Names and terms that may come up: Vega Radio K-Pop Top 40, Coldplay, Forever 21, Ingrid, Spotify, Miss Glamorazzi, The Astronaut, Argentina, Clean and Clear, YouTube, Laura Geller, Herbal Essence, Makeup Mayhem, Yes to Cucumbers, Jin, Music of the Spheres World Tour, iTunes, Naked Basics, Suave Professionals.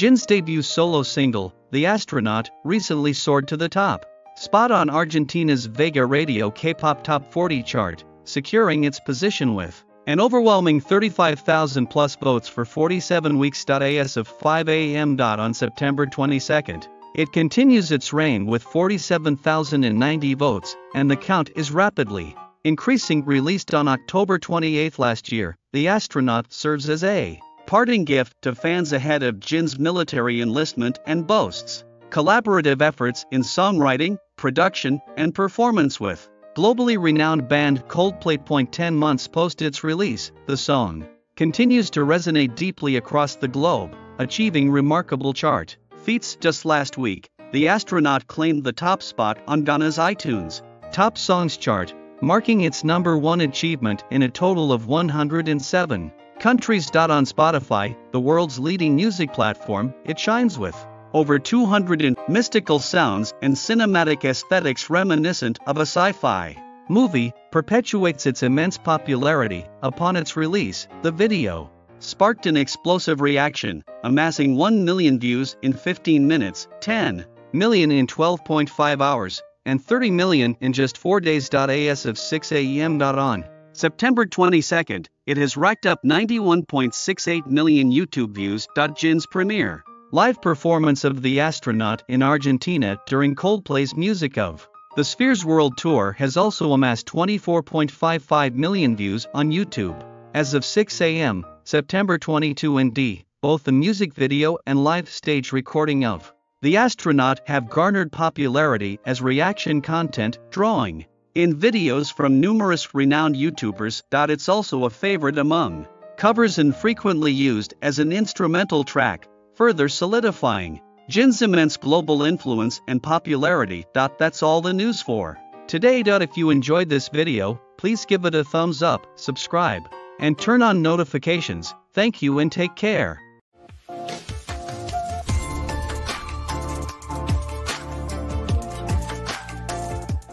Jin's debut solo single, The Astronaut, recently soared to the top spot on Argentina's Vega Radio K-Pop Top 40 chart, securing its position with an overwhelming 35,000 plus votes for 47 weeks. As of 5 a.m. on September 22nd, it continues its reign with 47,090 votes, and the count is rapidly increasing. Released on October 28 last year, The Astronaut serves as a parting gift to fans ahead of Jin's military enlistment and boasts collaborative efforts in songwriting, production, and performance with globally renowned band Coldplay. 10 months post its release, the song continues to resonate deeply across the globe, achieving remarkable chart feats. Just last week, The Astronaut claimed the top spot on Ghana's iTunes Top Songs chart, marking its #1 achievement in a total of 107 countries. On Spotify, the world's leading music platform, it shines with over 200 mystical sounds and cinematic aesthetics reminiscent of a sci-fi movie, perpetuates its immense popularity. Upon its release, the video sparked an explosive reaction, amassing 1 million views in 15 minutes, 10 million in 12.5 hours, and 30 million in just 4 days. As of 6 a.m. on September 22nd, it has racked up 91.68 million YouTube views. Jin's premiere live performance of The Astronaut in Argentina during Coldplay's Music of the Spheres World Tour has also amassed 24.55 million views on YouTube. As of 6 a.m., September 22 ND, both the music video and live stage recording of The Astronaut have garnered popularity as reaction content, drawing in videos from numerous renowned YouTubers. It's also a favorite among covers and frequently used as an instrumental track, further solidifying Jin's immense global influence and popularity. That's all the news for today. If you enjoyed this video, please give it a thumbs up, subscribe, and turn on notifications. Thank you and take care.